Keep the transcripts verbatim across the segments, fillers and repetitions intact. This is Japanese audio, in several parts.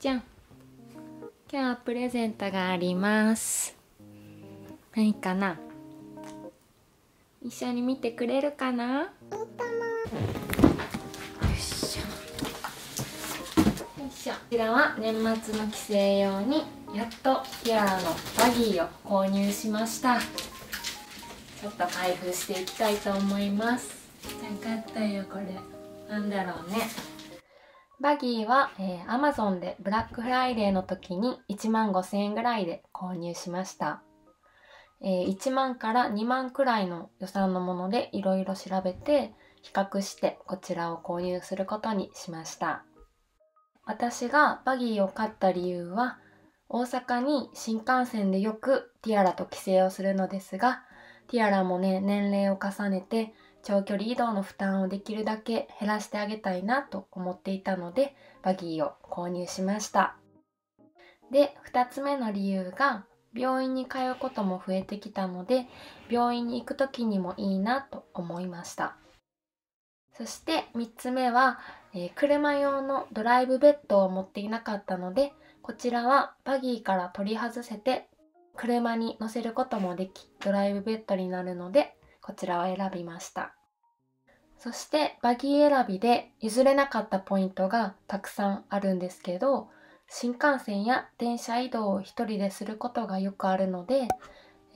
じゃん。今日はプレゼントがあります。何かな、一緒に見てくれるかな。よいしょよいしょ。こちらは年末の帰省用にやっとティアラのバギーを購入しました。ちょっと開封していきたいと思います。なかったよこれ。なんだろうね。バギーは、えー、Amazon でブラックフライデーの時にいちまんごせんえんぐらいで購入しました。えー、いちまんからにまんくらいの予算のものでいろいろ調べて比較してこちらを購入することにしました。私がバギーを買った理由は、大阪に新幹線でよくティアラと帰省をするのですが、ティアラもね、年齢を重ねて長距離移動の負担をできるだけ減らしてあげたいなと思っていたので、バギーを購入しました。で、ふたつめの理由が、病院に通うことも増えてきたので、病院に行く時にもいいなと思いました。そしてみっつめは、えー、車用のドライブベッドを持っていなかったので、こちらはバギーから取り外せて、車に乗せることもでき、ドライブベッドになるので、こちらを選びました。そしてバギー選びで譲れなかったポイントがたくさんあるんですけど、新幹線や電車移動を一人ですることがよくあるので、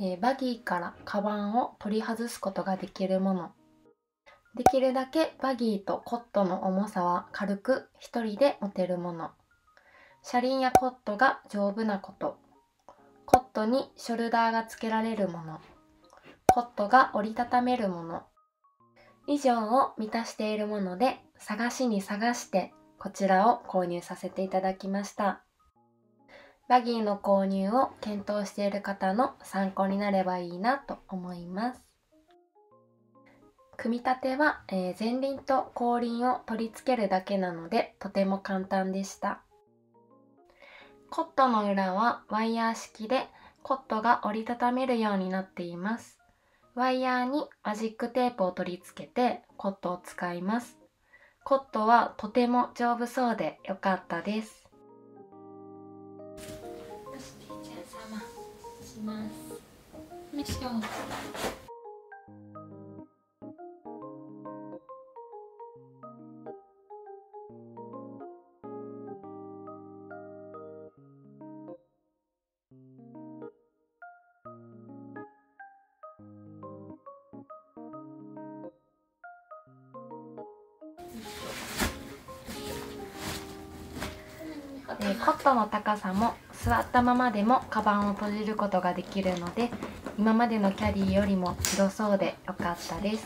えー、バギーからカバンを取り外すことができるもの。できるだけバギーとコットの重さは軽く一人で持てるもの。車輪やコットが丈夫なこと。コットにショルダーがつけられるもの。コットが折りたためるもの、以上を満たしているもので、探しに探してこちらを購入させていただきました。バギーの購入を検討している方の参考になればいいなと思います。組み立ては、えー、前輪と後輪を取り付けるだけなのでとても簡単でした。コットの裏はワイヤー式で、コットが折りたためるようになっています。ワイヤーにマジックテープを取り付けてコットを使います。コットはとても丈夫そうで良かったです。よし、ピーちゃん様、します。よいしょ。コットの高さも座ったままでもカバンを閉じることができるので、今までのキャリーよりも広そうで良かったです。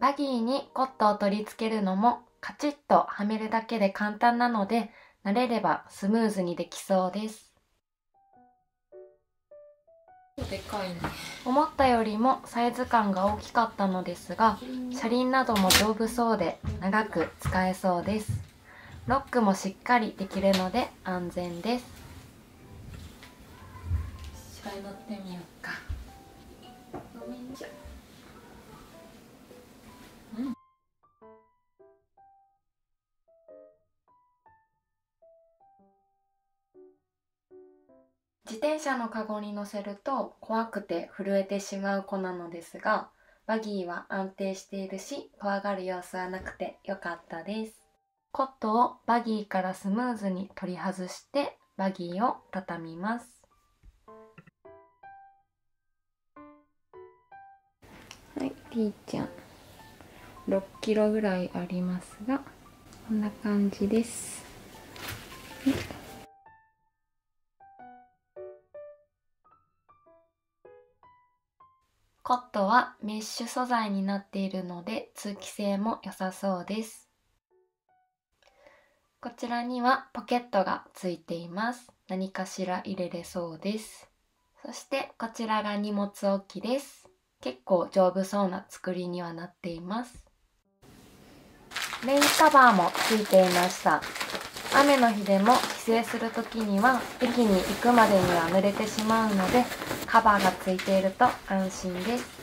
バギーにコットを取り付けるのもカチッとはめるだけで簡単なので、慣れればスムーズにできそうです。でかいね。思ったよりもサイズ感が大きかったのですが、車輪なども丈夫そうで長く使えそうです。ロックもしっかりできるので安全です。一回乗ってみようか。ごめんじゃ。うん。自転車のカゴに乗せると怖くて震えてしまう子なのですが、バギーは安定しているし怖がる様子はなくてよかったです。コットをバギーからスムーズに取り外してバギーを畳みます。はい、ピーちゃんろっキロぐらいありますが、こんな感じです。コットはメッシュ素材になっているので通気性も良さそうです。こちらにはポケットがついています。何かしら入れれそうです。そしてこちらが荷物置きです。結構丈夫そうな作りにはなっています。レインカバーもついていました。雨の日でも帰省する時には駅に行くまでには濡れてしまうので、カバーがついていると安心です。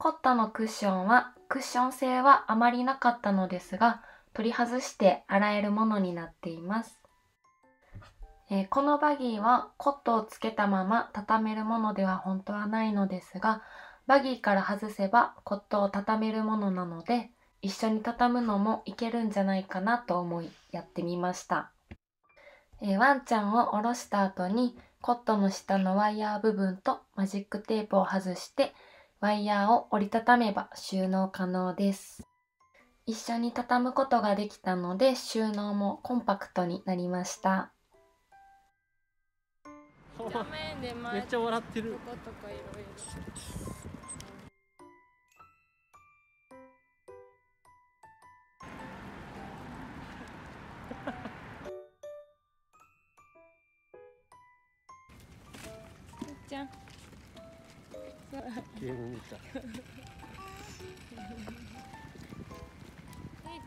コットンのクッションはクッション性はあまりなかったのですが、取り外して洗えるものになっています。えー、このバギーはコットをつけたまま畳めるものでは本当はないのですが、バギーから外せばコットを畳めるものなので、一緒に畳むのもいけるんじゃないかなと思いやってみました。えー、ワンちゃんを下ろした後にコットの下のワイヤー部分とマジックテープを外してワイヤーを折りたためば収納可能です。一緒に畳むことができたので収納もコンパクトになりました。めっちゃ笑ってる。じゃん。ゲーム見た。ゆい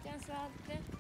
ちゃん座って。